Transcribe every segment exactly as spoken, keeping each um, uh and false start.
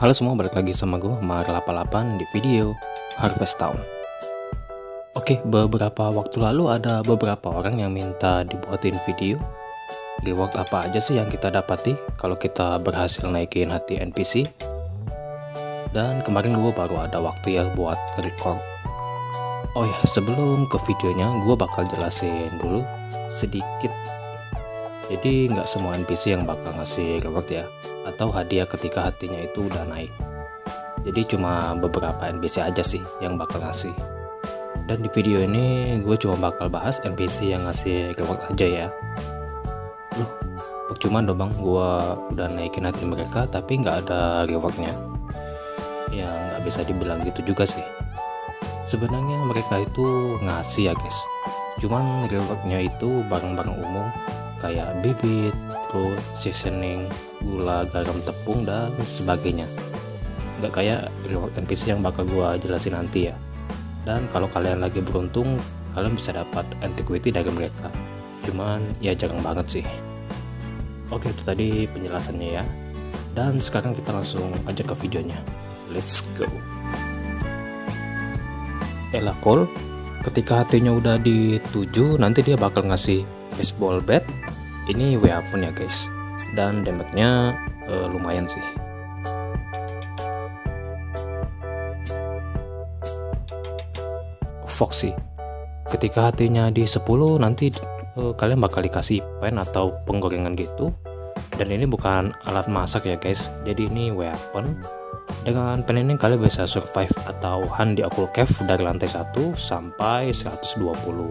Halo semua, balik lagi sama gue, Mar delapan puluh delapan di video Harvest Town. Oke, beberapa waktu lalu ada beberapa orang yang minta dibuatin video reward apa aja sih yang kita dapati kalau kita berhasil naikin hati N P C. Dan kemarin gue baru ada waktu ya buat record. Oh ya, sebelum ke videonya gue bakal jelasin dulu sedikit. Jadi nggak semua N P C yang bakal ngasih reward ya, atau hadiah ketika hatinya itu udah naik. Jadi cuma beberapa N P C aja sih yang bakal ngasih. Dan di video ini gue cuma bakal bahas N P C yang ngasih reward aja ya. Loh, percuma dong bang, gue udah naikin hati mereka tapi nggak ada rewardnya. Ya nggak bisa dibilang gitu juga sih. Sebenarnya mereka itu ngasih ya guys, cuman rewardnya itu barang-barang umum kayak bibit, terus seasoning, gula, garam, tepung, dan sebagainya. Nggak kayak reward N P C yang bakal gua jelasin nanti ya. Dan kalau kalian lagi beruntung, kalian bisa dapat antiquity dari mereka. Cuman ya jarang banget sih. Oke, itu tadi penjelasannya ya. Dan sekarang kita langsung aja ke videonya. Let's go. Ella Cole, ketika hatinya udah di tujuh, nanti dia bakal ngasih baseball bat. Ini W A pun ya guys, dan damage-nya uh, lumayan sih. Foxy, ketika hatinya di sepuluh nanti uh, kalian bakal dikasih pen atau penggorengan gitu. Dan ini bukan alat masak ya guys, jadi ini weapon. Dengan pen ini kalian bisa survive atau hunt di Occult Cave dari lantai satu sampai seratus dua puluh.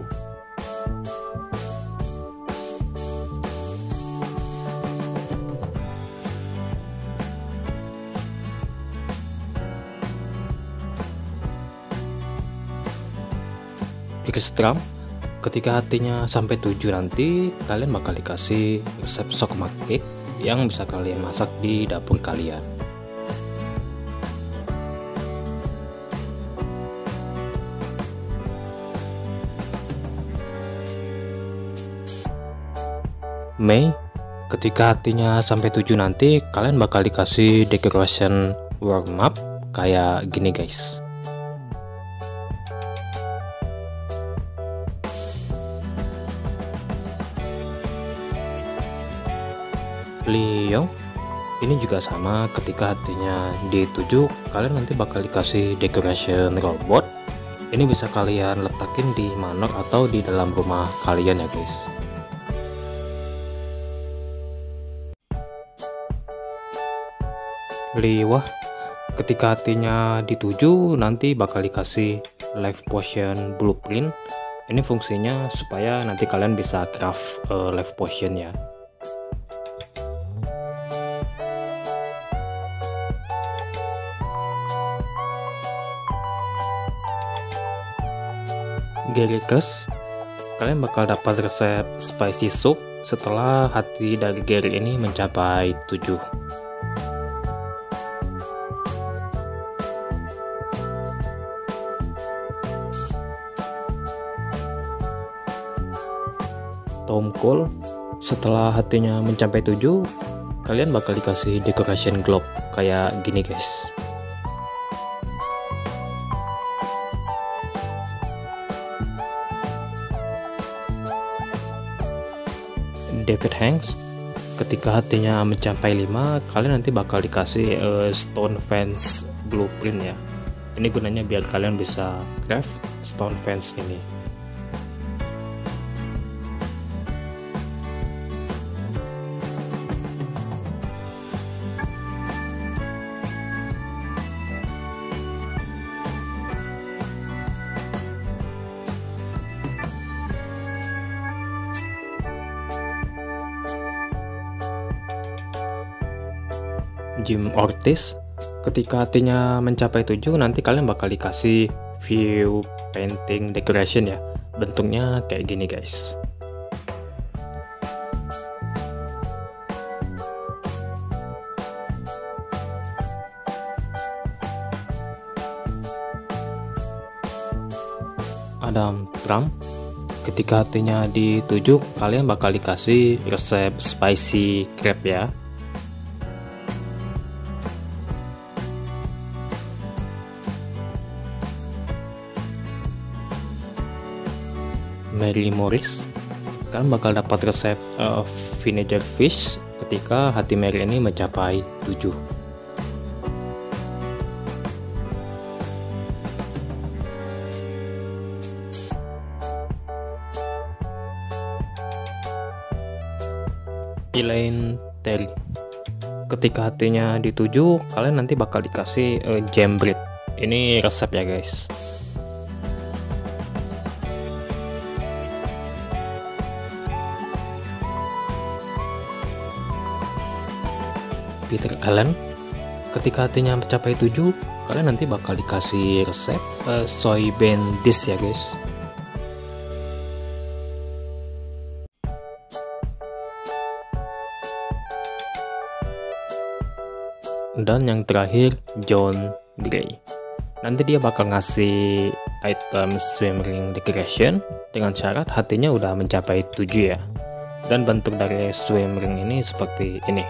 Strom, ketika hatinya sampai tujuh nanti kalian bakal dikasih resep chocolate cake yang bisa kalian masak di dapur kalian. Mei, ketika hatinya sampai tujuh nanti kalian bakal dikasih decoration warm up kayak gini guys. Li Yong, ini juga sama, ketika hatinya di tujuh kalian nanti bakal dikasih decoration robot. Ini bisa kalian letakin di manor atau di dalam rumah kalian ya guys. Li Wah, ketika hatinya di tujuh nanti bakal dikasih life potion blueprint. Ini fungsinya supaya nanti kalian bisa craft uh, life potion ya. Gary, kalian bakal dapat resep spicy soup setelah hati dari Gary ini mencapai tujuh. Tom Kool, setelah hatinya mencapai tujuh, kalian bakal dikasih decoration globe kayak gini guys. David Hanks, ketika hatinya mencapai lima kalian nanti bakal dikasih uh, stone fence blueprint ya. Ini gunanya biar kalian bisa craft stone fence ini. Jim Ortiz, ketika hatinya mencapai tujuh nanti kalian bakal dikasih view painting decoration ya, bentuknya kayak gini guys. Adam Trump, ketika hatinya di tujuh kalian bakal dikasih resep spicy crab ya. Mary Morris, kalian bakal dapat resep uh, vinegar fish ketika hati Mary ini mencapai tujuh. Selain Teri, ketika hatinya di tujuh, kalian nanti bakal dikasih uh, jam bread. Ini resep ya guys. Peter Allen, ketika hatinya mencapai tujuh, kalian nanti bakal dikasih resep uh, soybean dish ya guys. Dan yang terakhir John Gray, nanti dia bakal ngasih item swim ring decoration dengan syarat hatinya udah mencapai tujuh ya. Dan bentuk dari swim ring ini seperti ini.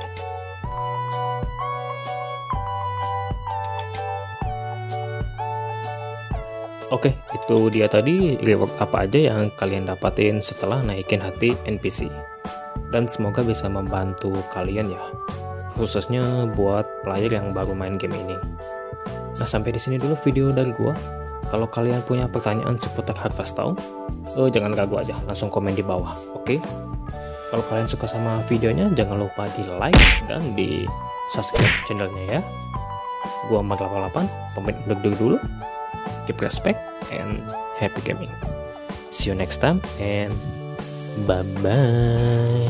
Oke, itu dia tadi reward apa aja yang kalian dapatin setelah naikin hati N P C. Dan semoga bisa membantu kalian ya, khususnya buat player yang baru main game ini. Nah, sampai di sini dulu video dari gua. Kalau kalian punya pertanyaan seputar Harvest Town, eh, jangan ragu aja, langsung komen di bawah, oke? Kalau kalian suka sama videonya, jangan lupa di like dan di subscribe channelnya ya. Gua Mar delapan delapan, pamit undur dulu. Keep respect and happy gaming. See you next time and bye bye.